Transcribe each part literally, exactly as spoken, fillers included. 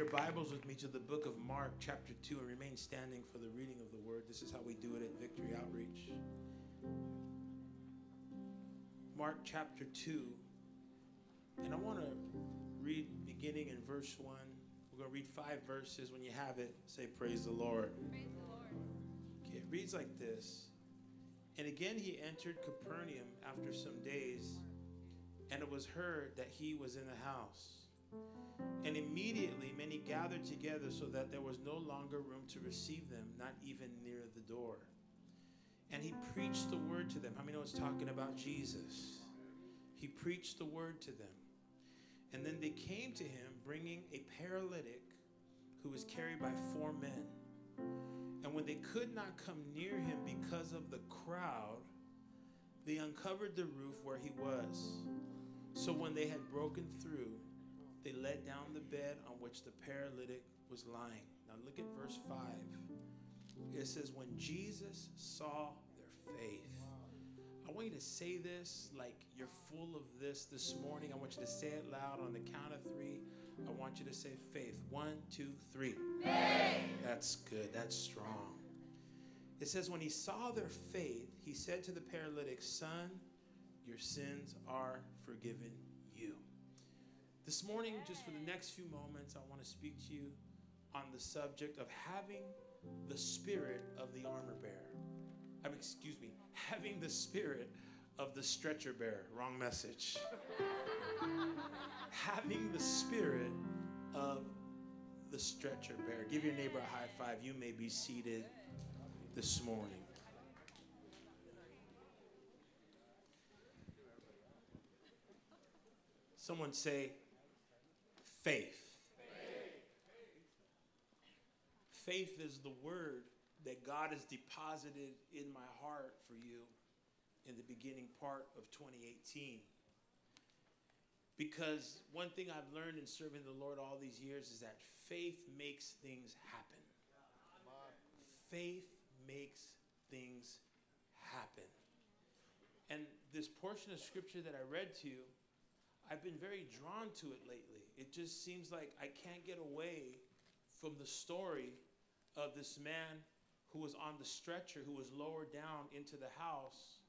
your Bibles with me to the book of Mark, chapter two, and remain standing for the reading of the word. This is how we do it at Victory Outreach. Mark chapter two, and I want to read beginning in verse one. We're going to read five verses. When you have it, say praise the Lord. Praise the Lord. Okay, it reads like this. And again he entered Capernaum after some days, and it was heard that he was in the house. And immediately many gathered together so that there was no longer room to receive them, not even near the door. And he preached the word to them. How many know it's talking about Jesus? He preached the word to them. And then they came to him bringing a paralytic who was carried by four men. And when they could not come near him because of the crowd, they uncovered the roof where he was. So when they had broken through, they let down the bed on which the paralytic was lying. Now look at verse five. It says, when Jesus saw their faith. I want you to say this like you're full of this this morning. I want you to say it loud on the count of three. I want you to say faith. One, two, three. Faith. That's good. That's strong. It says, when he saw their faith, he said to the paralytic, son, your sins are forgiven you. This morning, just for the next few moments, I want to speak to you on the subject of having the spirit of the armor bearer. I mean, excuse me, having the spirit of the stretcher bearer. Wrong message. Having the spirit of the stretcher bearer. Give your neighbor a high five. You may be seated this morning. Someone say, faith. Faith. Faith is the word that God has deposited in my heart for you in the beginning part of twenty eighteen. Because one thing I've learned in serving the Lord all these years is that faith makes things happen. Faith makes things happen. And this portion of scripture that I read to you, I've been very drawn to it lately. It just seems like I can't get away from the story of this man who was on the stretcher, who was lowered down into the house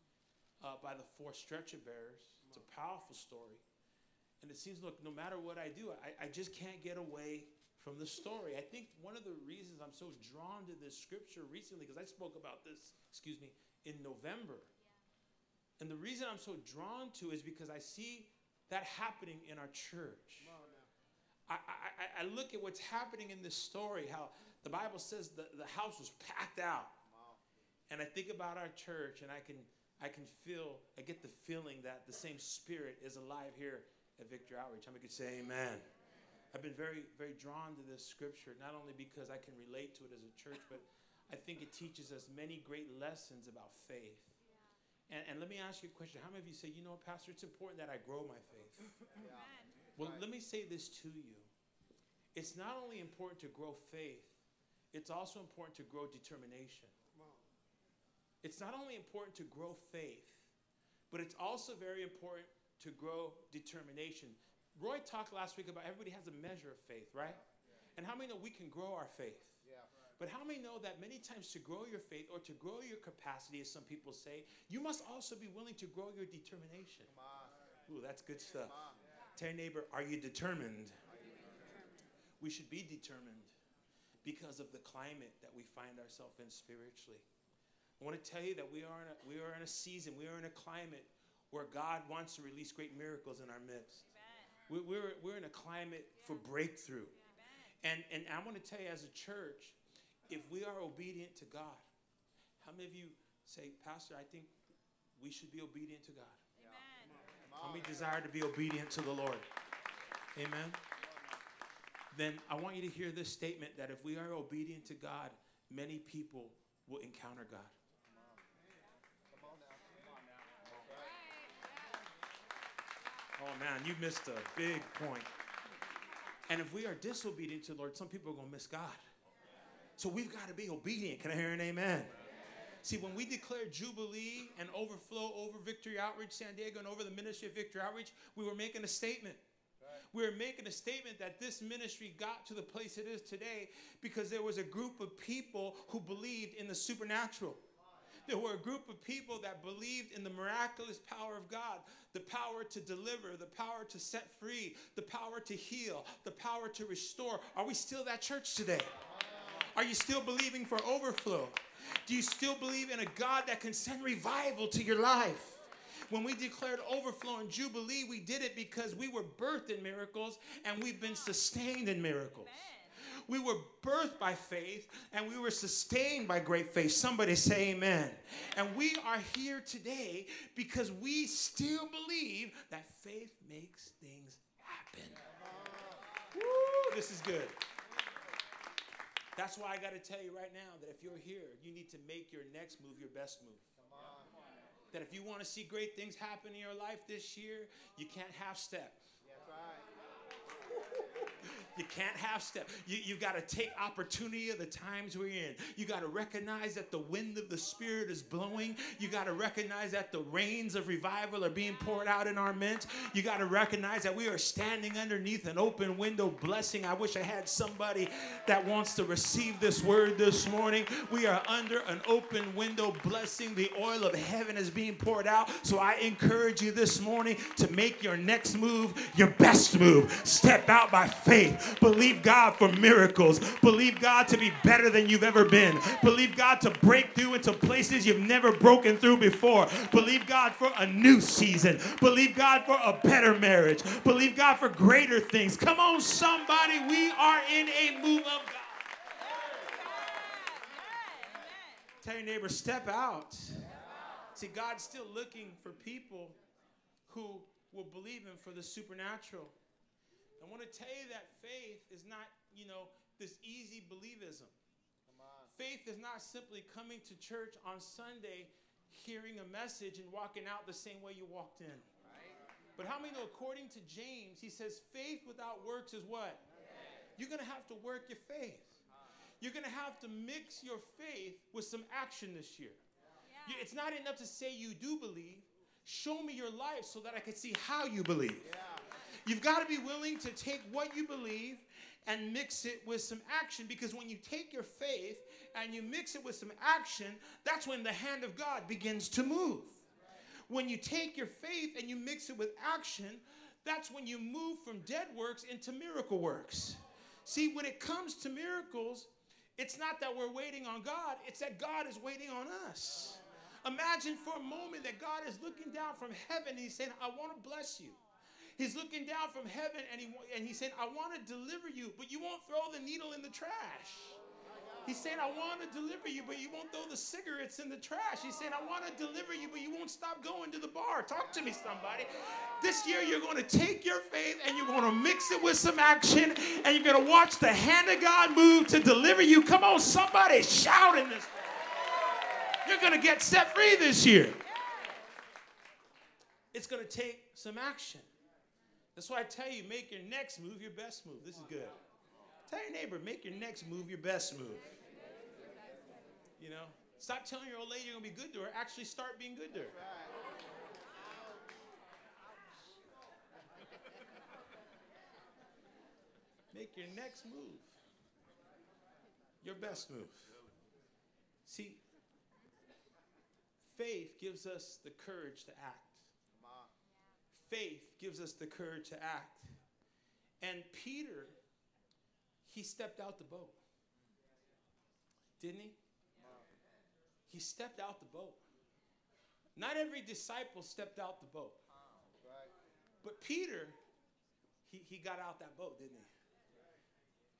uh, by the four stretcher bearers. It's a powerful story. And it seems, look, no matter what I do, I, I just can't get away from the story. I think one of the reasons I'm so drawn to this scripture recently, because I spoke about this, excuse me, in November. Yeah. And the reason I'm so drawn to is because I see that happening in our church. I, I, I look at what's happening in this story, how the Bible says the, the house was packed out. Wow. And I think about our church, and I can, I can feel, I get the feeling that the same spirit is alive here at Victory Outreach. How many could say amen? I've been very, very drawn to this scripture, not only because I can relate to it as a church, but I think it teaches us many great lessons about faith. And, and let me ask you a question. How many of you say, you know, Pastor, it's important that I grow my faith? Yeah. Well, right. Let me say this to you. It's not only important to grow faith, it's also important to grow determination. Wow. It's not only important to grow faith, but it's also very important to grow determination. Roy talked last week about everybody has a measure of faith, right? Yeah. And how many know we can grow our faith? But how many know that many times to grow your faith or to grow your capacity, as some people say, you must also be willing to grow your determination. Come on. Ooh, that's good stuff. Yeah. Tell your neighbor, are you determined? Are you determined? We should be determined because of the climate that we find ourselves in spiritually. I want to tell you that we are in a, we are in a season, we are in a climate where God wants to release great miracles in our midst. We, we're, we're in a climate yeah. for breakthrough. Yeah. And, and I want to tell you as a church, if we are obedient to God, how many of you say, Pastor, I think we should be obedient to God? Amen. How many desire to be obedient to the Lord? Amen. Then I want you to hear this statement that if we are obedient to God, many people will encounter God. Oh, man, you missed a big point. And if we are disobedient to the Lord, some people are going to miss God. So we've got to be obedient. Can I hear an amen? Amen? See, when we declare Jubilee and overflow over Victory Outreach San Diego and over the ministry of Victory Outreach, we were making a statement. Right. We're making a statement that this ministry got to the place it is today because there was a group of people who believed in the supernatural. There were a group of people that believed in the miraculous power of God, the power to deliver, the power to set free, the power to heal, the power to restore. Are we still that church today? Are you still believing for overflow? Do you still believe in a God that can send revival to your life? When we declared overflow in Jubilee, we did it because we were birthed in miracles and we've been sustained in miracles. Amen. We were birthed by faith and we were sustained by great faith. Somebody say amen. And we are here today because we still believe that faith makes things happen. Woo, this is good. That's why I got to tell you right now that if you're here, you need to make your next move your best move. Come on. That if you want to see great things happen in your life this year, you can't half-step. That's right. You can't half-step. You, you got to take opportunity of the times we're in. You got to recognize that the wind of the Spirit is blowing. You got to recognize that the rains of revival are being poured out in our midst. You got to recognize that we are standing underneath an open window blessing. I wish I had somebody that wants to receive this word this morning. We are under an open window blessing. The oil of heaven is being poured out. So I encourage you this morning to make your next move your best move. Step out by faith. Believe God for miracles. Believe God to be better than you've ever been. Believe God to break through into places you've never broken through before. Believe God for a new season. Believe God for a better marriage. Believe God for greater things. Come on, somebody. We are in a move of God. Tell your neighbor, step out. See, God's still looking for people who will believe him for the supernatural. I want to tell you that faith is not, you know, this easy believism. Come on. Faith is not simply coming to church on Sunday, hearing a message, and walking out the same way you walked in. Right. But how many know, according to James, he says, faith without works is what? Yes. You're going to have to work your faith. Uh. You're going to have to mix your faith with some action this year. Yeah. Yeah. It's not enough to say you do believe. Show me your life so that I can see how you believe. Yeah. You've got to be willing to take what you believe and mix it with some action, because when you take your faith and you mix it with some action, that's when the hand of God begins to move. When you take your faith and you mix it with action, that's when you move from dead works into miracle works. See, when it comes to miracles, it's not that we're waiting on God, it's that God is waiting on us. Imagine for a moment that God is looking down from heaven and he's saying, I want to bless you. He's looking down from heaven, and, he, and he's saying, I want to deliver you, but you won't throw the needle in the trash. He's saying, I want to deliver you, but you won't throw the cigarettes in the trash. He's saying, I want to deliver you, but you won't stop going to the bar. Talk to me, somebody. This year, you're going to take your faith, and you're going to mix it with some action, and you're going to watch the hand of God move to deliver you. Come on, somebody, shout in this place. You're going to get set free this year. It's going to take some action. That's why I tell you, make your next move your best move. This is good. Tell your neighbor, make your next move your best move. You know, stop telling your old lady you're going to be good to her. Actually start being good to her. Make your next move your best move. See, faith gives us the courage to act. Faith gives us the courage to act. And Peter, he stepped out the boat. Didn't he? He stepped out the boat. Not every disciple stepped out the boat. But Peter, he, he got out that boat, didn't he?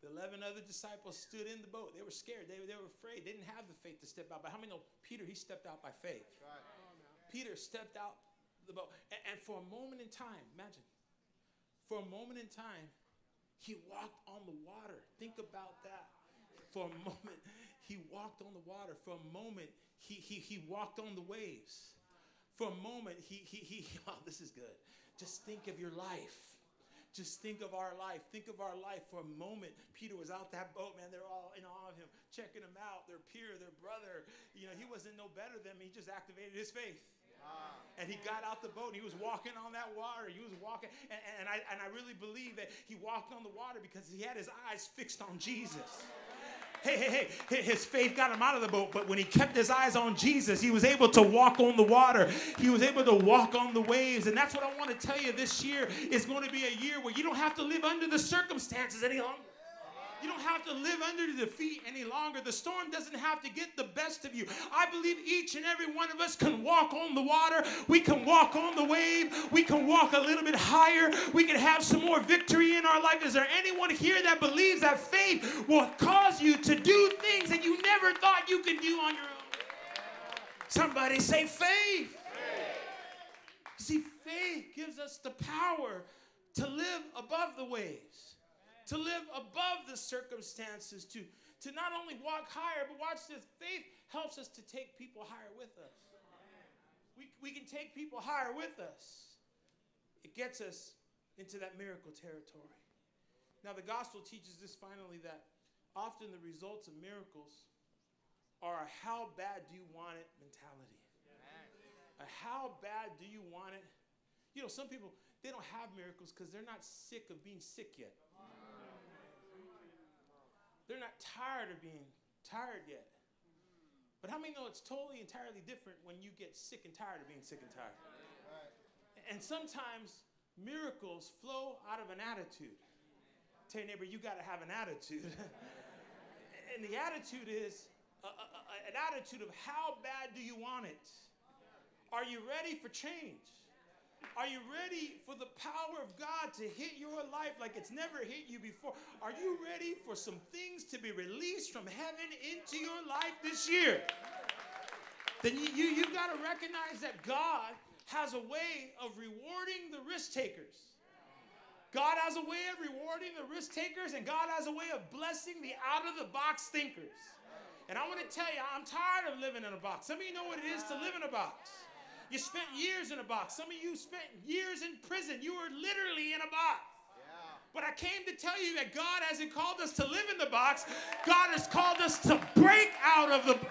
The eleven other disciples stood in the boat. They were scared. They, they were afraid. They didn't have the faith to step out. But how many know Peter, he stepped out by faith? Peter stepped out the boat. And, and for a moment in time, imagine, for a moment in time, he walked on the water. Think about that. For a moment, he walked on the water. For a moment, he he he walked on the waves. For a moment, he he he. Oh, this is good. Just think of your life. Just think of our life. Think of our life for a moment. Peter was out that boat, man. They're all in awe of him, checking him out. Their peer, their brother. You know, he wasn't no better than him. He just activated his faith. And he got out the boat and he was walking on that water. He was walking. And, and, I, and I really believe that he walked on the water because he had his eyes fixed on Jesus. Hey, hey, hey, his faith got him out of the boat, but when he kept his eyes on Jesus, he was able to walk on the water. He was able to walk on the waves, and that's what I want to tell you this year. It's going to be a year where you don't have to live under the circumstances any longer. You don't have to live under the defeat any longer. The storm doesn't have to get the best of you. I believe each and every one of us can walk on the water. We can walk on the wave. We can walk a little bit higher. We can have some more victory in our life. Is there anyone here that believes that faith will cause you to do things that you never thought you could do on your own? Somebody say faith. Faith. See, faith gives us the power to live above the waves, to live above the circumstances, to, to not only walk higher, but watch this, faith helps us to take people higher with us. We, we can take people higher with us. It gets us into that miracle territory. Now, the gospel teaches this finally, that often the results of miracles are a how bad do you want it mentality. A how bad do you want it? You know, some people, they don't have miracles because they're not sick of being sick yet. They're not tired of being tired yet. But how many know it's totally, entirely different when you get sick and tired of being sick and tired? And sometimes miracles flow out of an attitude. Tell your neighbor, you got to have an attitude. And the attitude is a, a, a, an attitude of how bad do you want it? Are you ready for change? Are you ready for the power of God to hit your life like it's never hit you before? Are you ready for some things to be released from heaven into your life this year? Then you, you, you've got to recognize that God has a way of rewarding the risk takers. God has a way of rewarding the risk takers, and God has a way of blessing the out-of-the-box thinkers. And I want to tell you, I'm tired of living in a box. Some of you know what it is to live in a box. You spent years in a box. Some of you spent years in prison. You were literally in a box. Yeah. But I came to tell you that God hasn't called us to live in the box. God has called us to break out of the box.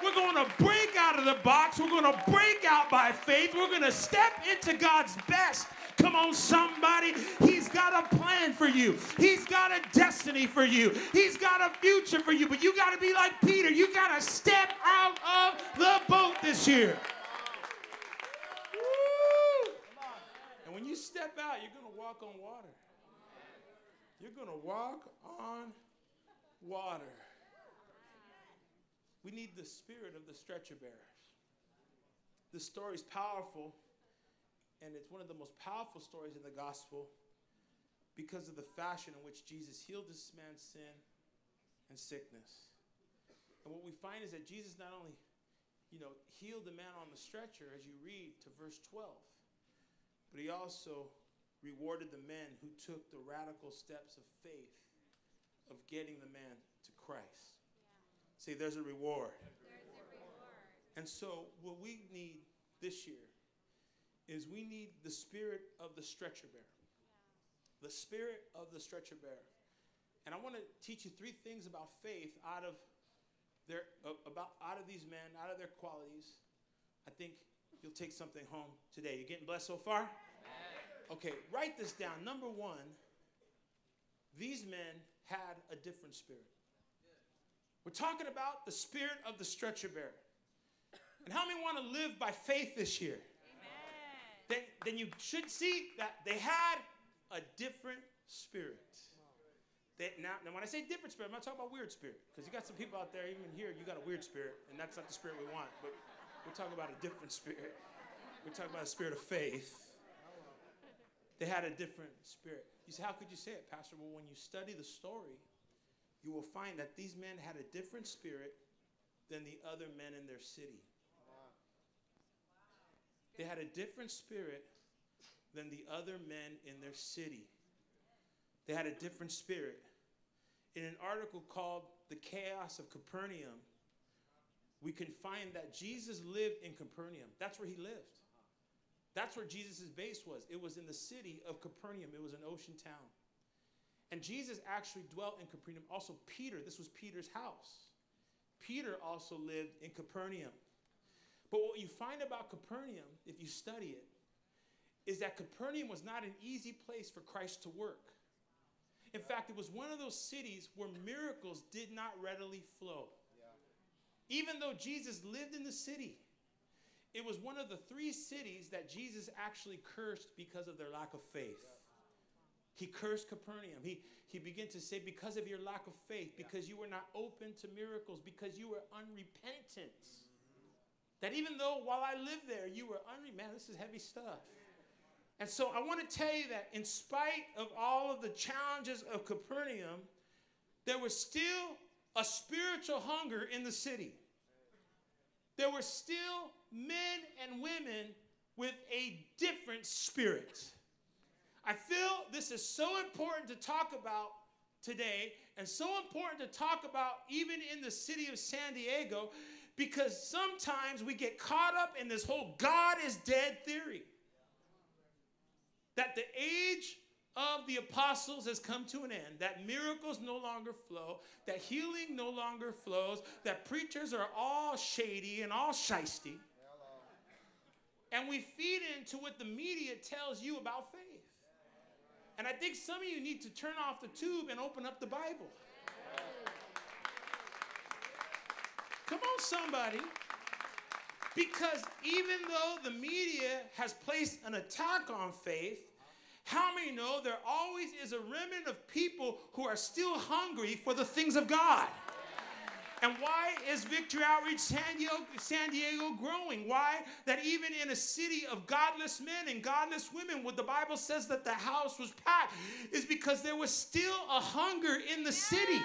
We're going to break out of the box. We're going to break out by faith. We're going to step into God's best. Come on, somebody. He's got a plan for you. He's got a destiny for you. He's got a future for you. But you got to be like Peter. You got to step out of the boat this year. Woo! And when you step out, you're going to walk on water. You're going to walk on water. We need the spirit of the stretcher bearers. The story's powerful. And it's one of the most powerful stories in the gospel because of the fashion in which Jesus healed this man's sin and sickness. And what we find is that Jesus not only, you know, healed the man on the stretcher, as you read to verse twelve, but he also rewarded the men who took the radical steps of faith of getting the man to Christ. Yeah. See, there's a reward. There's a reward. And so what we need this year is we need the spirit of the stretcher bearer. Yeah. The spirit of the stretcher bearer. And I want to teach you three things about faith out of their uh, about out of these men, out of their qualities. I think you'll take something home today. You getting blessed so far? Yeah. Okay, write this down. Number one, these men had a different spirit. We're talking about the spirit of the stretcher bearer. And how many want to live by faith this year? Then, then you should see that they had a different spirit. They, now, now, when I say different spirit, I'm not talking about weird spirit. Because you got some people out there, even here, you got a weird spirit. And that's not the spirit we want. But we're talking about a different spirit. We're talking about a spirit of faith. They had a different spirit. You say, how could you say it, Pastor? Well, when you study the story, you will find that these men had a different spirit than the other men in their city. They had a different spirit than the other men in their city. They had a different spirit. In an article called The Chaos of Capernaum, we can find that Jesus lived in Capernaum. That's where he lived. That's where Jesus' base was. It was in the city of Capernaum. It was an ocean town. And Jesus actually dwelt in Capernaum. Also, Peter, this was Peter's house. Peter also lived in Capernaum. But what you find about Capernaum, if you study it, is that Capernaum was not an easy place for Christ to work. In fact, it was one of those cities where miracles did not readily flow. Even though Jesus lived in the city, it was one of the three cities that Jesus actually cursed because of their lack of faith. He cursed Capernaum. He, he began to say, because of your lack of faith, because you were not open to miracles, because you were unrepentant. That even though while I lived there, you were unrepentant. Man, this is heavy stuff. And so I want to tell you that in spite of all of the challenges of Capernaum, there was still a spiritual hunger in the city. There were still men and women with a different spirit. I feel this is so important to talk about today, and so important to talk about even in the city of San Diego, because sometimes we get caught up in this whole God is dead theory. That the age of the apostles has come to an end, that miracles no longer flow, that healing no longer flows, that preachers are all shady and all shisty. Hello. And we feed into what the media tells you about faith. And I think some of you need to turn off the tube and open up the Bible. Come on, somebody. Because even though the media has placed an attack on faith, how many know there always is a remnant of people who are still hungry for the things of God? And why is Victory Outreach San Diego, San Diego growing? Why? That even in a city of godless men and godless women, what the Bible says that the house was packed, is because there was still a hunger in the city.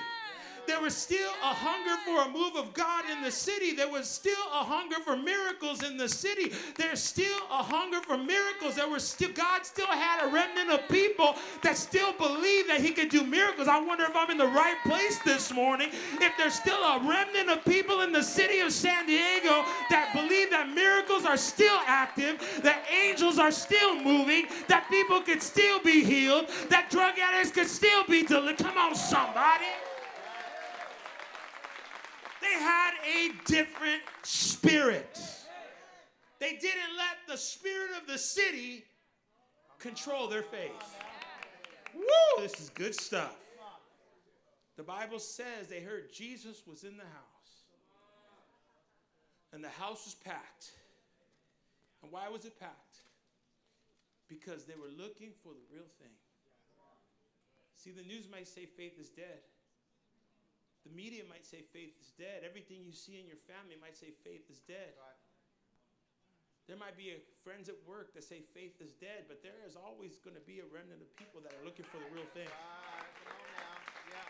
There was still a hunger for a move of God in the city. There was still a hunger for miracles in the city. There's still a hunger for miracles. There was still, God still had a remnant of people that still believed that he could do miracles. I wonder if I'm in the right place this morning. If there's still a remnant of people in the city of San Diego that believe that miracles are still active, that angels are still moving, that people could still be healed, that drug addicts could still be delivered. Come on, somebody. They had a different spirit. They didn't let the spirit of the city control their faith. Woo, this is good stuff. The Bible says they heard Jesus was in the house. And the house was packed. And why was it packed? Because they were looking for the real thing. See, the news might say faith is dead. The media might say faith is dead. Everything you see in your family might say faith is dead. Right. There might be a, friends at work that say faith is dead, but there is always going to be a remnant of people that are looking for the real thing. Uh, yeah.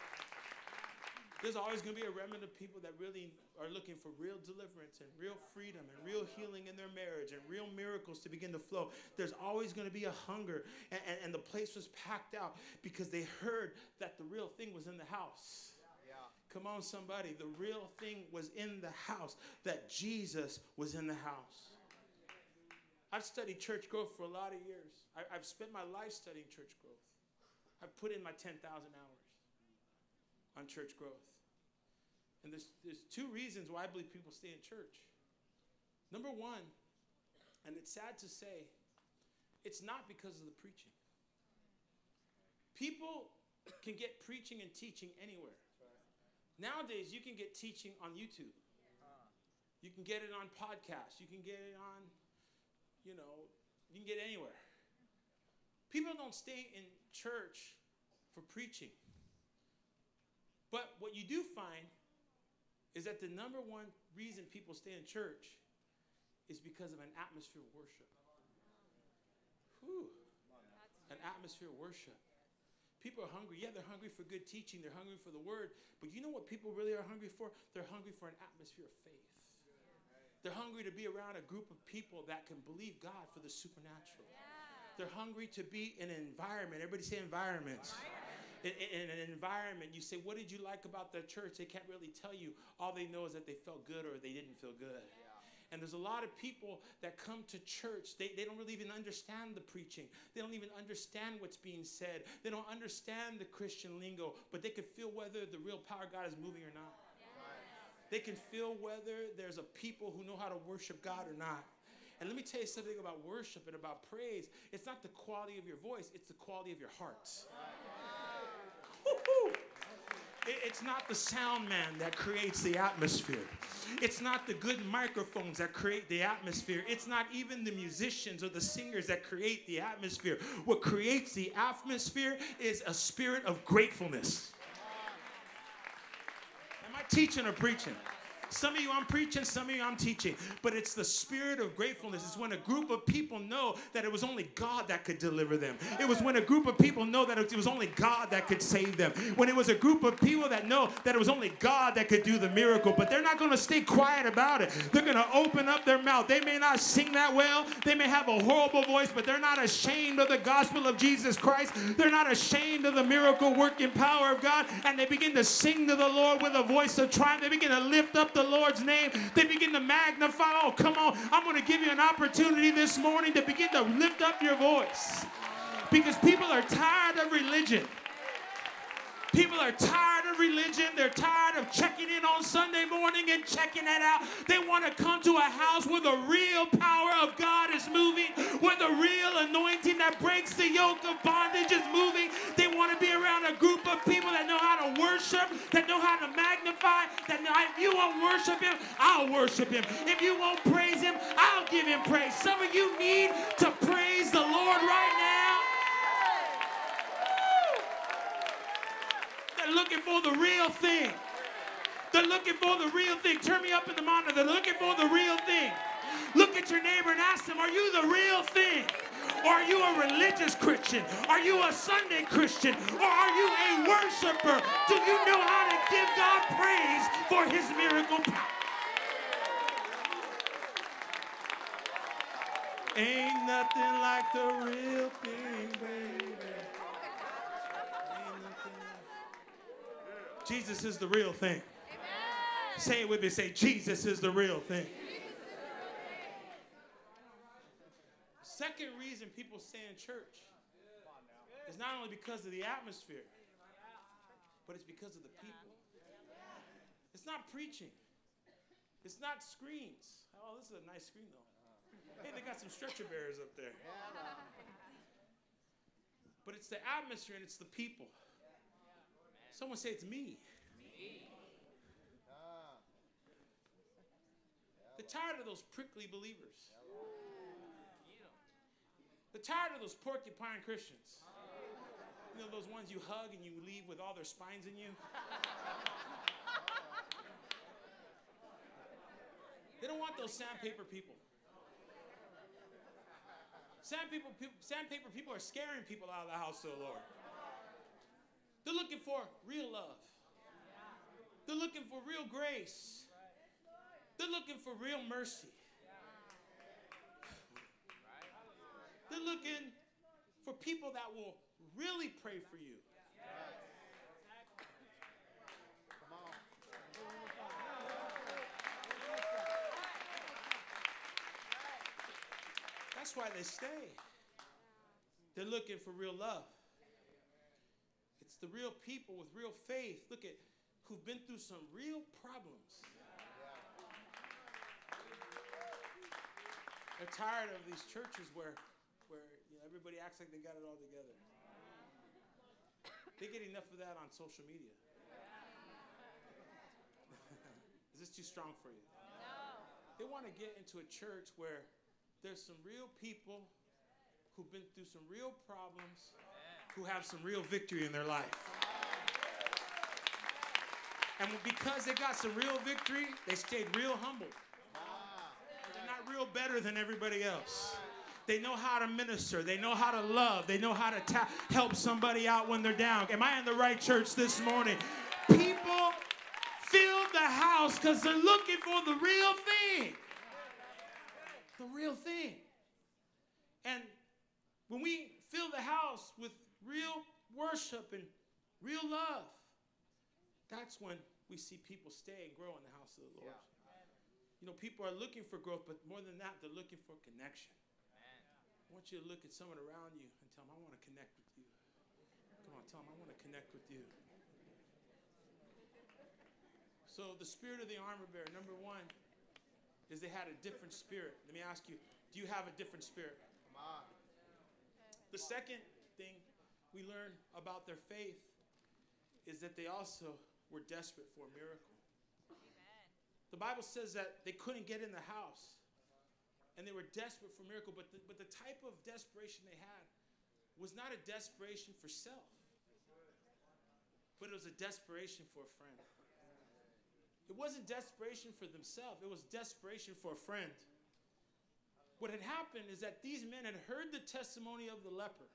There's always going to be a remnant of people that really are looking for real deliverance and real freedom and real healing in their marriage and real miracles to begin to flow. There's always going to be a hunger, and, and, and the place was packed out because they heard that the real thing was in the house. Come on, somebody. The real thing was in the house, that Jesus was in the house. I've studied church growth for a lot of years. I, I've spent my life studying church growth. I've put in my ten thousand hours on church growth. And there's, there's two reasons why I believe people stay in church. Number one, and it's sad to say, it's not because of the preaching. People can get preaching and teaching anywhere. Nowadays, you can get teaching on YouTube. You can get it on podcasts. You can get it on, you know, you can get it anywhere. People don't stay in church for preaching. But what you do find is that the number one reason people stay in church is because of an atmosphere of worship. Whew. An atmosphere of worship. People are hungry. Yeah, they're hungry for good teaching. They're hungry for the word. But you know what people really are hungry for? They're hungry for an atmosphere of faith. They're hungry to be around a group of people that can believe God for the supernatural. They're hungry to be in an environment. Everybody say environment. In, in, in an environment, you say, what did you like about their church? They can't really tell you. All they know is that they felt good or they didn't feel good. And there's a lot of people that come to church. They, they don't really even understand the preaching. They don't even understand what's being said. They don't understand the Christian lingo, but they can feel whether the real power of God is moving or not. They can feel whether there's a people who know how to worship God or not. And let me tell you something about worship and about praise. It's not the quality of your voice. It's the quality of your heart. It's not the sound man that creates the atmosphere. It's not the good microphones that create the atmosphere. It's not even the musicians or the singers that create the atmosphere. What creates the atmosphere is a spirit of gratefulness. Am I teaching or preaching? Some of you I'm preaching, some of you I'm teaching. But it's the spirit of gratefulness. It's when a group of people know that it was only God that could deliver them. It was when a group of people know that it was only God that could save them. When it was a group of people that know that it was only God that could do the miracle. But they're not going to stay quiet about it. They're going to open up their mouth. They may not sing that well. They may have a horrible voice, but they're not ashamed of the gospel of Jesus Christ. They're not ashamed of the miracle working power of God. And they begin to sing to the Lord with a voice of triumph. They begin to lift up the Lord's name. They begin to magnify. Oh, come on. I'm going to give you an opportunity this morning to begin to lift up your voice, because people are tired of religion. People are tired of religion. They're tired of checking in on Sunday morning and checking that out. They want to come to a house where the real power of God is moving, where the real anointing that breaks the yoke of bondage is moving. They want to be around a group of people that know how to worship, that know how to magnify, that know, if you won't worship him, I'll worship him. If you won't praise him, I'll give him praise. Some of you need to praise the Lord right now. They're looking for the real thing. They're looking for the real thing. Turn me up in the monitor. They're looking for the real thing. Look at your neighbor and ask them, are you the real thing? Or are you a religious Christian? Are you a Sunday Christian? Or are you a worshiper? Do you know how to give God praise for his miracle power? Ain't nothing like the real thing, baby. Jesus is the real thing. Amen. Say it with me. Say, Jesus is the real thing. Second reason people stay in church is not only because of the atmosphere, but it's because of the people. It's not preaching. It's not screens. Oh, this is a nice screen, though. Hey, they got some stretcher bearers up there. But it's the atmosphere and it's the people. Someone say, it's me. me. They're tired of those prickly believers. They're tired of those porcupine Christians. You know, those ones you hug and you leave with all their spines in you. They don't want those sandpaper people. Sandpaper, sandpaper people are scaring people out of the house of the Lord. They're looking for real love. They're looking for real grace. They're looking for real mercy. They're looking for people that will really pray for you. That's why they stay. They're looking for real love. It's the real people with real faith. Look at who've been through some real problems. They're tired of these churches where, where you know, everybody acts like they got it all together. They get enough of that on social media. Is this too strong for you? No. They want to get into a church where there's some real people who've been through some real problems, who have some real victory in their life. And because they got some real victory, they stayed real humble. They're not real better than everybody else. They know how to minister. They know how to love. They know how to ta- help somebody out when they're down. Am I in the right church this morning? People fill the house because they're looking for the real thing. The real thing. And when we fill the house with real worship and real love, that's when we see people stay and grow in the house of the Lord. Yeah. You know, people are looking for growth, but more than that, they're looking for connection. Amen. I want you to look at someone around you and tell them, I want to connect with you. Come on, tell them, I want to connect with you. So the spirit of the armor bearer, number one, is they had a different spirit. Let me ask you, do you have a different spirit? Come on. The second thing we learn about their faith is that they also were desperate for a miracle. Amen. The Bible says that they couldn't get in the house, and they were desperate for a miracle, but the, but the type of desperation they had was not a desperation for self, but it was a desperation for a friend. It wasn't desperation for themselves. It was desperation for a friend. What had happened is that these men had heard the testimony of the leper.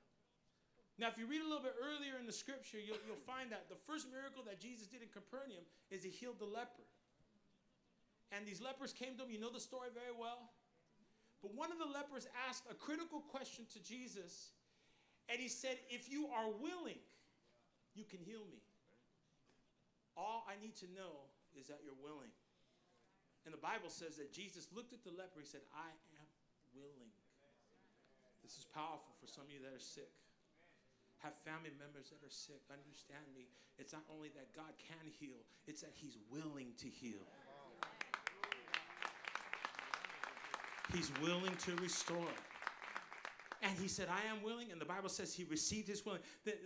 Now, if you read a little bit earlier in the scripture, you'll, you'll find that the first miracle that Jesus did in Capernaum is he healed the leper. And these lepers came to him. You know the story very well. But one of the lepers asked a critical question to Jesus, and he said, "If you are willing, you can heal me. All I need to know is that you're willing." And the Bible says that Jesus looked at the leper and said, "I am willing." This is powerful for some of you that are sick. Have family members that are sick. Understand me. It's not only that God can heal, it's that he's willing to heal. He's willing to restore. And he said, "I am willing." And the Bible says he received his willing,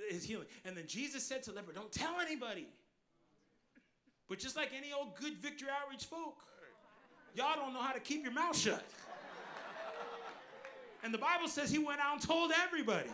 his healing. And then Jesus said to the leper, "Don't tell anybody." But just like any old good Victory Outreach folk, y'all don't know how to keep your mouth shut. And the Bible says he went out and told everybody.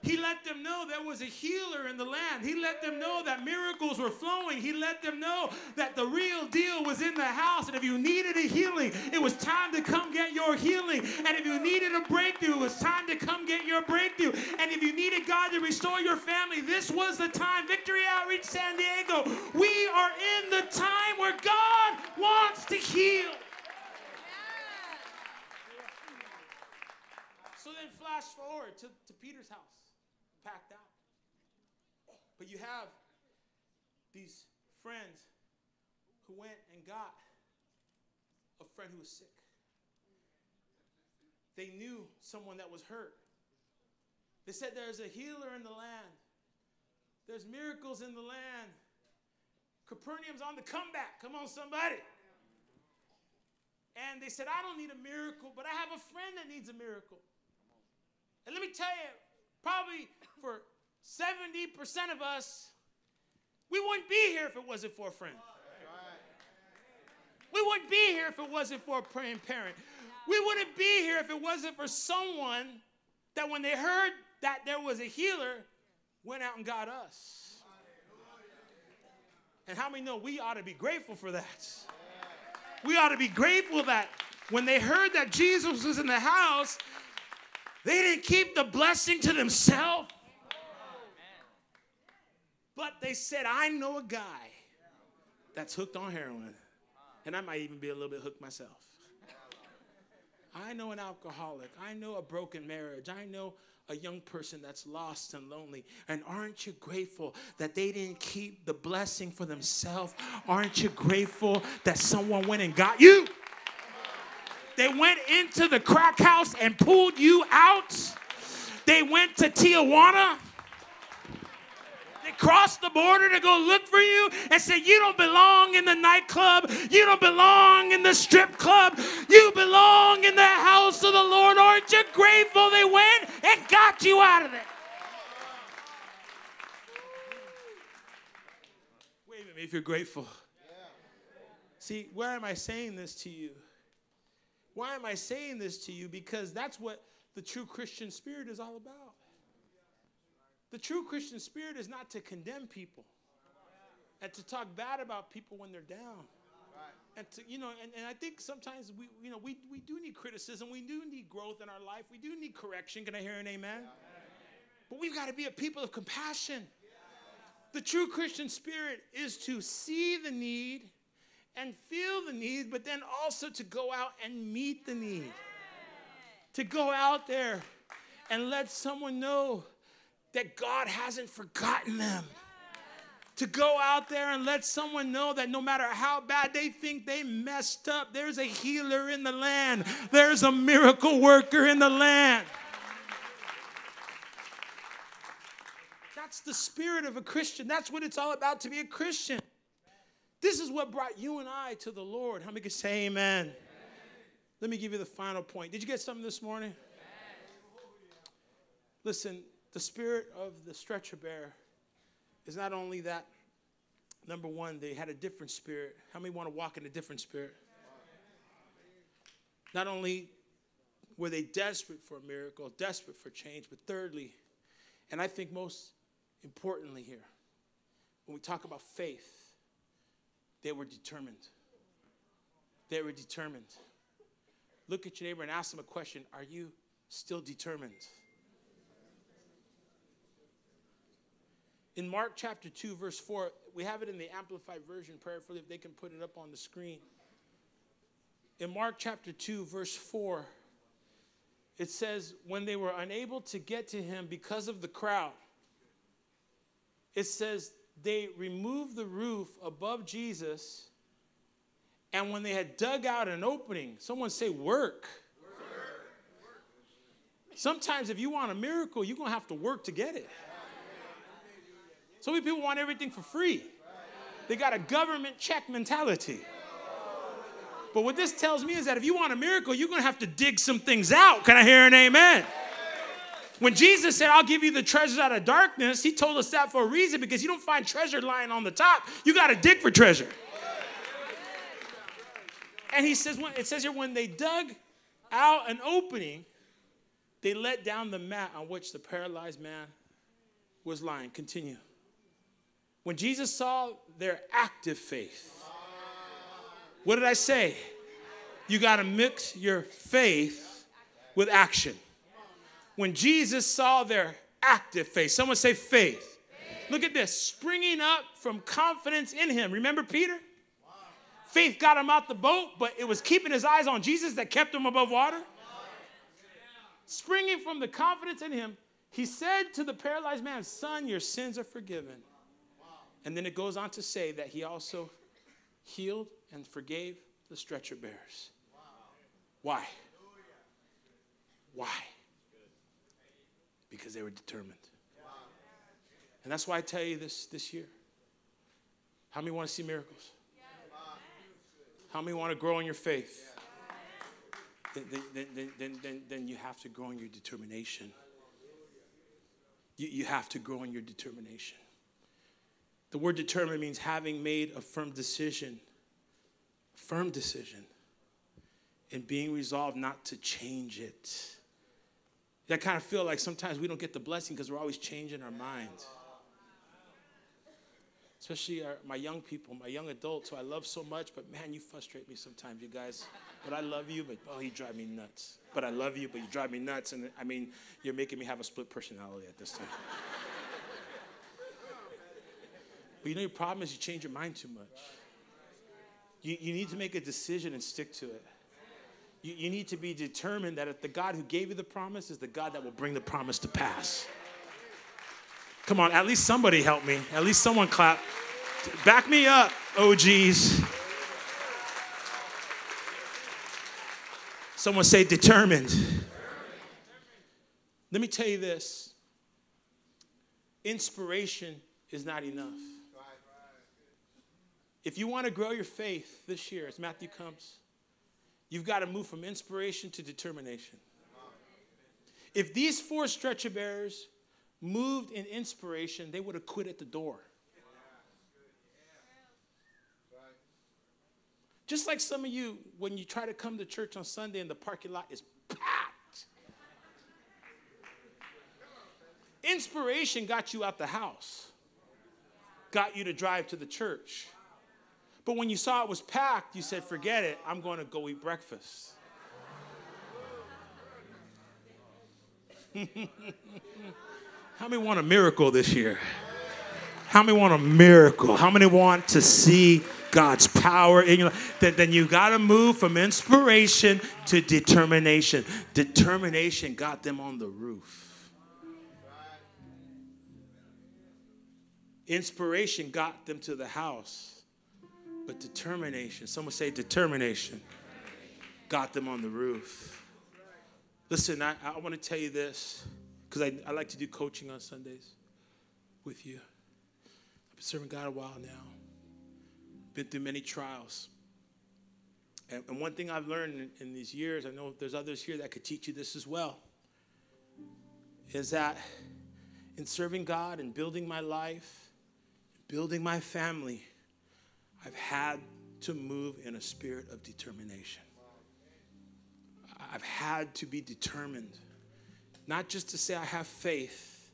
He let them know there was a healer in the land. He let them know that miracles were flowing. He let them know that the real deal was in the house. And if you needed a healing, it was time to come get your healing. And if you needed a breakthrough, it was time to come get your breakthrough. And if you needed God to restore your family, this was the time. Victory Outreach San Diego, we are in the time where God wants to heal. So then flash forward to, to Peter's house. Packed out. But you have these friends who went and got a friend who was sick. They knew someone that was hurt. They said, "There's a healer in the land. There's miracles in the land. Capernaum's on the comeback. Come on, somebody." And they said, "I don't need a miracle, but I have a friend that needs a miracle." And let me tell you, probably for seventy percent of us, we wouldn't be here if it wasn't for a friend. We wouldn't be here if it wasn't for a praying parent. We wouldn't be here if it wasn't for someone that when they heard that there was a healer, went out and got us. And how many know we ought to be grateful for that? We ought to be grateful that when they heard that Jesus was in the house, they didn't keep the blessing to themselves. But they said, "I know a guy that's hooked on heroin." And I might even be a little bit hooked myself. "I know an alcoholic. I know a broken marriage. I know a young person that's lost and lonely." And aren't you grateful that they didn't keep the blessing for themselves? Aren't you grateful that someone went and got you? They went into the crack house and pulled you out. They went to Tijuana. They crossed the border to go look for you and said, "You don't belong in the nightclub. You don't belong in the strip club. You belong in the house of the Lord." Aren't you grateful they went and got you out of there? Wait a minute if you're grateful. See, where am I saying this to you? Why am I saying this to you? Because that's what the true Christian spirit is all about. The true Christian spirit is not to condemn people and to talk bad about people when they're down. And to, you know, and, and I think sometimes we, you know, we, we do need criticism. We do need growth in our life. We do need correction. Can I hear an amen? Amen. But we've got to be a people of compassion. The true Christian spirit is to see the need and feel the need, but then also to go out and meet the need. Yeah. To go out there and let someone know that God hasn't forgotten them. Yeah. To go out there and let someone know that no matter how bad they think they messed up, there's a healer in the land. There's a miracle worker in the land. That's the spirit of a Christian. That's what it's all about to be a Christian. This is what brought you and I to the Lord. How many can say amen? Amen? Let me give you the final point. Did you get something this morning? Yes. Listen, the spirit of the stretcher bearer is not only that, number one, they had a different spirit. How many want to walk in a different spirit? Not only were they desperate for a miracle, desperate for change, but thirdly, and I think most importantly here, when we talk about faith, they were determined. They were determined. Look at your neighbor and ask them a question. Are you still determined? In Mark chapter two, verse four, we have it in the Amplified Version, prayerfully, if they can put it up on the screen. In Mark chapter two, verse four, it says, when they were unable to get to him because of the crowd, it says, they removed the roof above Jesus, and when they had dug out an opening, someone say work. Work. Sometimes if you want a miracle, you're going to have to work to get it. So many people want everything for free. They got a government check mentality. But what this tells me is that if you want a miracle, you're going to have to dig some things out. Can I hear an amen? When Jesus said, I'll give you the treasures out of darkness, he told us that for a reason, because you don't find treasure lying on the top. You got to dig for treasure. And he says, it says here, when they dug out an opening, they let down the mat on which the paralyzed man was lying. Continue. When Jesus saw their active faith, what did I say? You got to mix your faith with action. When Jesus saw their active faith, someone say faith. faith. Look at this, springing up from confidence in him. Remember Peter? Wow. Faith got him out the boat, but it was keeping his eyes on Jesus that kept him above water. Wow. Springing from the confidence in him, he said to the paralyzed man, son, your sins are forgiven. Wow. And then it goes on to say that he also healed and forgave the stretcher bearers. Wow. Why? Why? Because they were determined. And that's why I tell you this this year. How many want to see miracles? How many want to grow in your faith? Then, then, then, then, then, then you have to grow in your determination. You, you have to grow in your determination. The word determined means having made a firm decision, firm decision, and being resolved not to change it. I kind of feel like sometimes we don't get the blessing because we're always changing our minds. Especially our, my young people, my young adults who I love so much, but man, you frustrate me sometimes, you guys. But I love you, but oh, you drive me nuts. But I love you, but you drive me nuts. And I mean, you're making me have a split personality at this time. But you know your problem is you change your mind too much. You, you need to make a decision and stick to it. You, you need to be determined that if the God who gave you the promise is the God that will bring the promise to pass. Come on, at least somebody help me. At least someone clap. Back me up, O Gs. Someone say determined. Let me tell you this. Inspiration is not enough. If you want to grow your faith this year, as Matthew comes, you've got to move from inspiration to determination. If these four stretcher bearers moved in inspiration, they would have quit at the door. Just like some of you, when you try to come to church on Sunday and the parking lot is packed. Inspiration got you out the house, got you to drive to the church. But when you saw it was packed, you said, forget it, I'm going to go eat breakfast. How many want a miracle this year? How many want a miracle? How many want to see God's power in your life? Then, then you got to move from inspiration to determination. Determination got them on the roof. Inspiration got them to the house. But determination, someone say determination, got them on the roof. Listen, I, I want to tell you this, because I, I like to do coaching on Sundays with you. I've been serving God a while now. been through many trials. And, and one thing I've learned in, in these years, I know there's others here that could teach you this as well, is that in serving God and building my life, building my family, I've had to move in a spirit of determination. I've had to be determined, not just to say I have faith,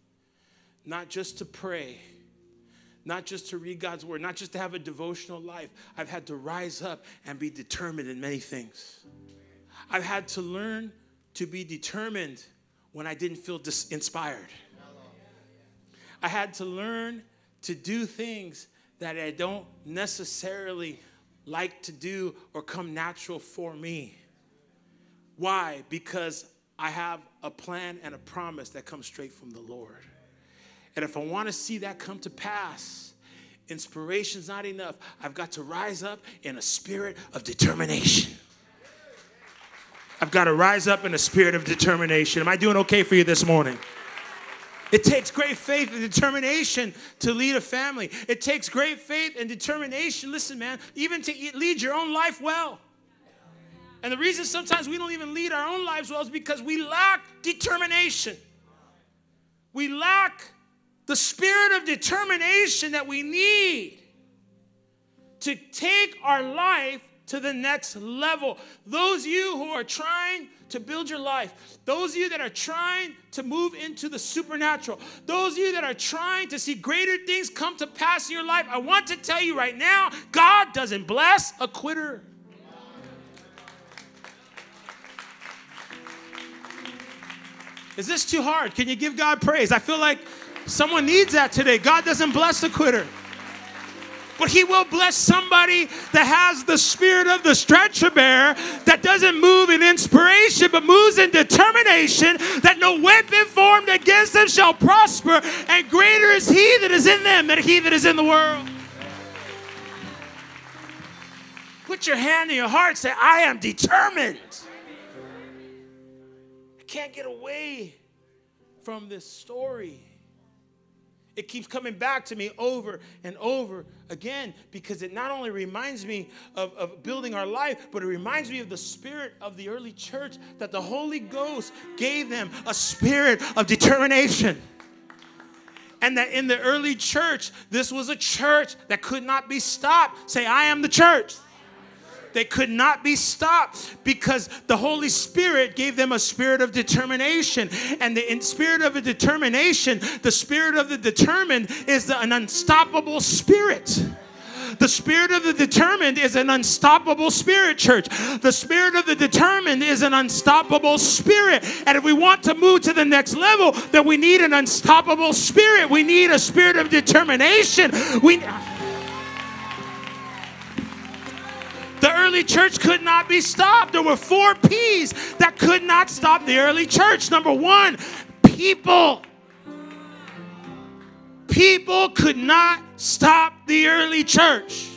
not just to pray, not just to read God's word, not just to have a devotional life. I've had to rise up and be determined in many things. I've had to learn to be determined when I didn't feel inspired. I had to learn to do things that I don't necessarily like to do or come natural for me. Why? Because I have a plan and a promise that comes straight from the Lord. And if I want to see that come to pass, inspiration's not enough. I've got to rise up in a spirit of determination. I've got to rise up in a spirit of determination. Am I doing okay for you this morning? It takes great faith and determination to lead a family. It takes great faith and determination, listen, man, even to lead your own life well. And the reason sometimes we don't even lead our own lives well is because we lack determination. We lack the spirit of determination that we need to take our life to the next level. Those of you who are trying to build your life, those of you that are trying to move into the supernatural, those of you that are trying to see greater things come to pass in your life, I want to tell you right now, God doesn't bless a quitter. Is this too hard? Can you give God praise? I feel like someone needs that today. God doesn't bless the quitter. But he will bless somebody that has the spirit of the stretcher bearer, that doesn't move in inspiration, but moves in determination, that no weapon formed against them shall prosper, and greater is he that is in them than he that is in the world. Put your hand in your heart and say, I am determined. Can't get away from this story. It keeps coming back to me over and over again because it not only reminds me of, of building our life, but it reminds me of the spirit of the early church that the Holy Ghost gave them, a spirit of determination. And that in the early church, this was a church that could not be stopped. Say, I am the church. They could not be stopped because the Holy Spirit gave them a spirit of determination. And the in spirit of a determination, the spirit of the determined is the, an unstoppable spirit. The spirit of the determined is an unstoppable spirit, church. The spirit of the determined is an unstoppable spirit. And if we want to move to the next level, then we need an unstoppable spirit. We need a spirit of determination. We... The early church could not be stopped. There were four P's that could not stop the early church. Number one, people. People could not stop the early church.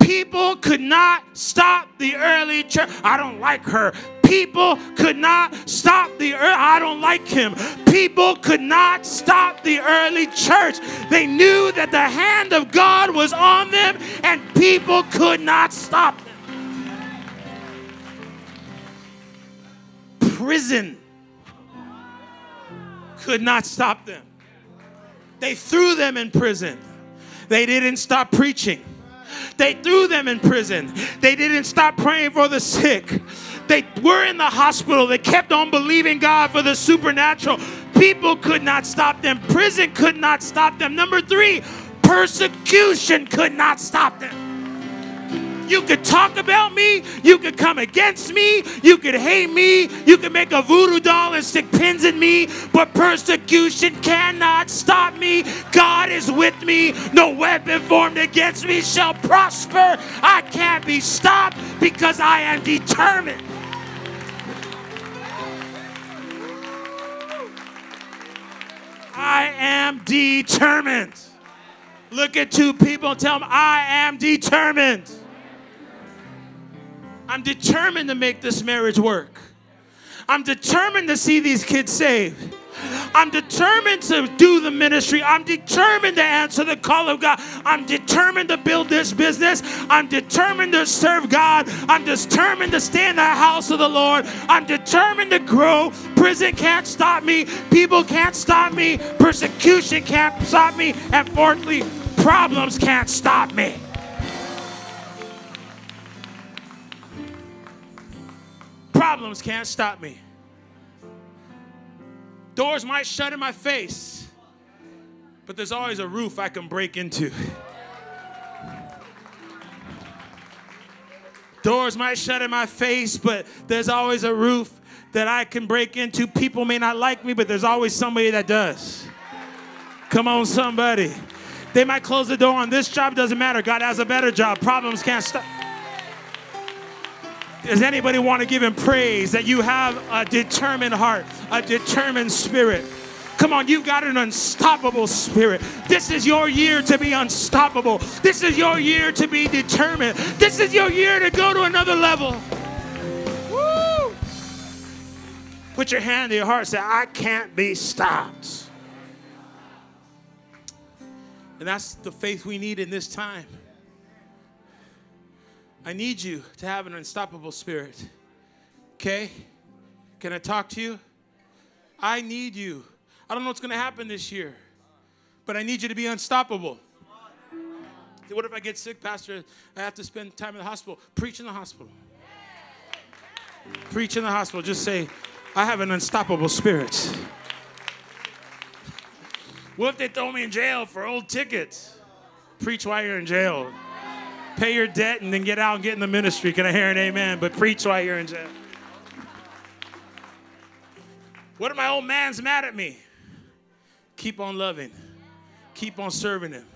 People could not stop the early church. I don't like her. People could not stop the early. I don't like him. People could not stop the early church. They knew that the hand of God was on them, and people could not stop them. Prison could not stop them. They threw them in prison. They didn't stop preaching. They threw them in prison. They didn't stop praying for the sick. They were in the hospital. They kept on believing God for the supernatural. People could not stop them. Prison could not stop them. Number three, persecution could not stop them. You could talk about me. You could come against me. You could hate me. You could make a voodoo doll and stick pins in me. But persecution cannot stop me. God is with me. No weapon formed against me shall prosper. I can't be stopped because I am determined. I am determined. Look at two people and tell them, I am determined. I'm determined to make this marriage work. I'm determined to see these kids saved. I'm determined to do the ministry. I'm determined to answer the call of God. I'm determined to build this business. I'm determined to serve God. I'm determined to stay in the house of the Lord. I'm determined to grow. Prison can't stop me. People can't stop me. Persecution can't stop me. And fourthly, problems can't stop me. Problems can't stop me. Doors might shut in my face, but there's always a roof I can break into. Doors might shut in my face, but there's always a roof that I can break into. People may not like me, but there's always somebody that does. Come on, somebody. They might close the door on this job. Doesn't matter. God has a better job. Problems can't stop. Does anybody want to give him praise that you have a determined heart, a determined spirit? Come on, you've got an unstoppable spirit. This is your year to be unstoppable. This is your year to be determined. This is your year to go to another level. Woo! Put your hand to your heart and say, I can't be stopped. And that's the faith we need in this time. I need you to have an unstoppable spirit. Okay? Can I talk to you? I need you. I don't know what's going to happen this year, but I need you to be unstoppable. What if I get sick, Pastor? I have to spend time in the hospital. Preach in the hospital. Preach in the hospital. Just say, I have an unstoppable spirit. What if they throw me in jail for old tickets? Preach while you're in jail. Pay your debt and then get out and get in the ministry. Can I hear an amen? But preach while you're in jail. What if my old man's mad at me? Keep on loving. Keep on serving him.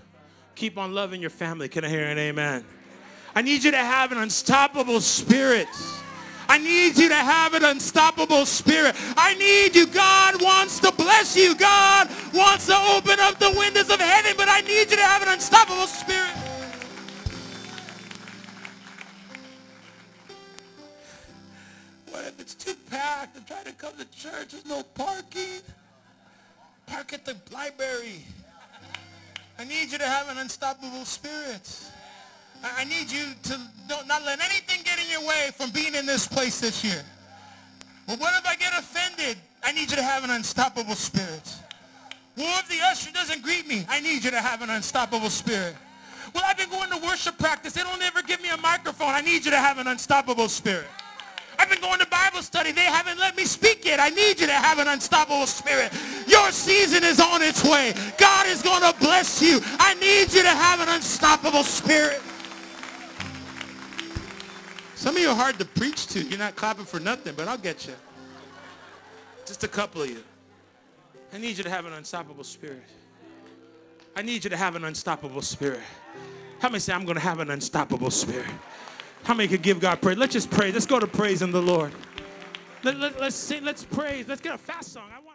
Keep on loving your family. Can I hear an amen? I need you to have an unstoppable spirit. I need you to have an unstoppable spirit. I need you. God wants to bless you. God wants to open up the windows of heaven, but I need you to have an unstoppable spirit. What if it's too packed? I'm trying to come to church. There's no parking. Park at the library. I need you to have an unstoppable spirit. I need you to not let anything get in your way from being in this place this year. But what if I get offended? I need you to have an unstoppable spirit. Well, if the usher doesn't greet me? I need you to have an unstoppable spirit. Well, I've been going to worship practice. They don't ever give me a microphone. I need you to have an unstoppable spirit. I've been going to Bible study. They haven't let me speak yet. I need you to have an unstoppable spirit. Your season is on its way. God is going to bless you. I need you to have an unstoppable spirit. Some of you are hard to preach to. You're not clapping for nothing, but I'll get you. Just a couple of you. I need you to have an unstoppable spirit. I need you to have an unstoppable spirit. How many say, I'm going to have an unstoppable spirit? How many could give God praise? Let's just pray. Let's go to praise in the Lord. Let, let, let's sing. Let's praise. Let's get a fast song. I want